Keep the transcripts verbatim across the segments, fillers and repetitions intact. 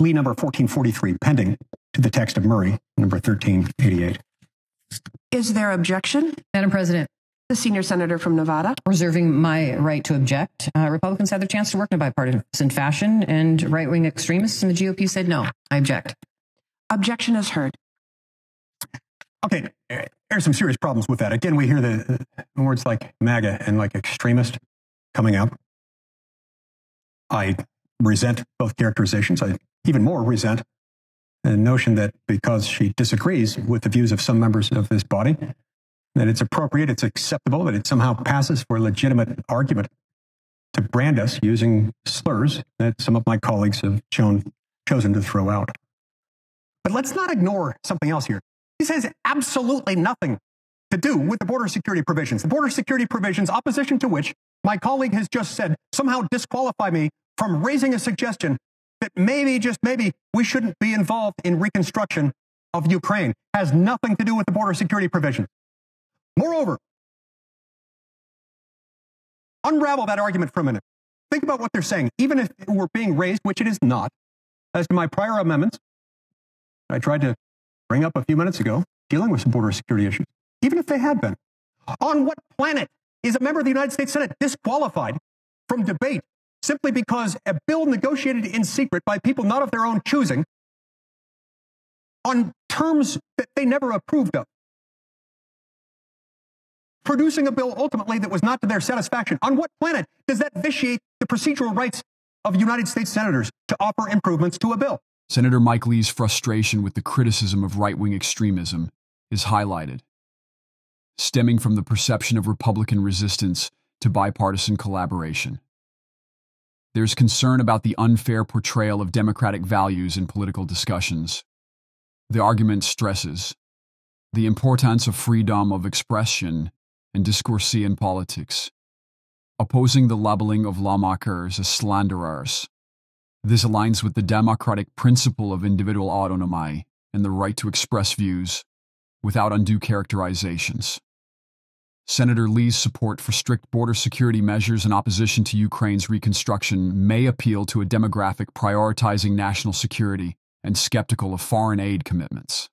Lee number fourteen forty-three, pending, to the text of Murray number thirteen eighty-eight. Is there objection? Madam President. The senior senator from Nevada. Reserving my right to object. Uh, Republicans had their chance to work in a bipartisan fashion, and right-wing extremists in the G O P said no. I object. Objection is heard. Okay, there are some serious problems with that. Again, we hear the uh, words like MAGA and like extremist coming up. I resent both characterizations. I even more resent the notion that because she disagrees with the views of some members of this body, that it's appropriate, it's acceptable, that it somehow passes for a legitimate argument to brand us using slurs that some of my colleagues have shown, chosen to throw out. But let's not ignore something else here. This has absolutely nothing to do with the border security provisions, the border security provisions, opposition to which my colleague has just said somehow disqualify me from raising a suggestion that maybe, just maybe, we shouldn't be involved in reconstruction of Ukraine. It has nothing to do with the border security provision. Moreover, unravel that argument for a minute. Think about what they're saying. Even if it were being raised, which it is not, as to my prior amendments, I tried to bring up a few minutes ago, dealing with some border security issues, even if they had been. On what planet is a member of the United States Senate disqualified from debate simply because a bill negotiated in secret by people not of their own choosing on terms that they never approved of, producing a bill ultimately that was not to their satisfaction? On what planet does that vitiate the procedural rights of United States senators to offer improvements to a bill? Senator Mike Lee's frustration with the criticism of right-wing extremism is highlighted, stemming from the perception of Republican resistance to bipartisan collaboration. There's concern about the unfair portrayal of democratic values in political discussions. The argument stresses the importance of freedom of expression and discourse in politics, opposing the labeling of lawmakers as slanderers. This aligns with the democratic principle of individual autonomy and the right to express views without undue characterizations. Senator Lee's support for strict border security measures in opposition to Ukraine's reconstruction may appeal to a demographic prioritizing national security and skeptical of foreign aid commitments.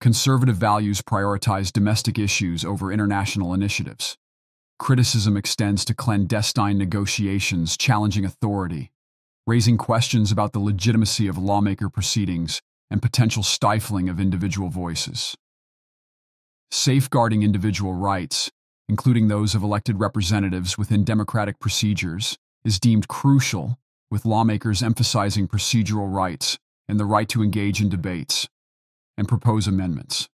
Conservative values prioritize domestic issues over international initiatives. Criticism extends to clandestine negotiations challenging authority, raising questions about the legitimacy of lawmaker proceedings and potential stifling of individual voices. Safeguarding individual rights, including those of elected representatives within democratic procedures, is deemed crucial, with lawmakers emphasizing procedural rights and the right to engage in debates and propose amendments.